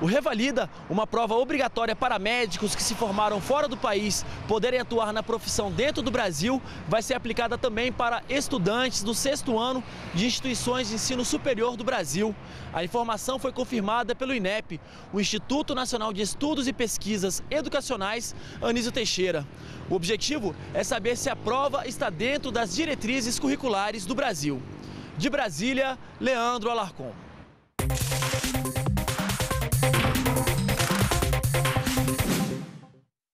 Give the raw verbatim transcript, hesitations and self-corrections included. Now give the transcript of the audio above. O Revalida, uma prova obrigatória para médicos que se formaram fora do país poderem atuar na profissão dentro do Brasil, vai ser aplicada também para estudantes do sexto ano de instituições de ensino superior do Brasil. A informação foi confirmada pelo I N E P, o Instituto Nacional de Estudos e Pesquisas Educacionais Anísio Teixeira. O objetivo é saber se a prova está dentro das diretrizes curriculares do Brasil. De Brasília, Leandro Alarcon.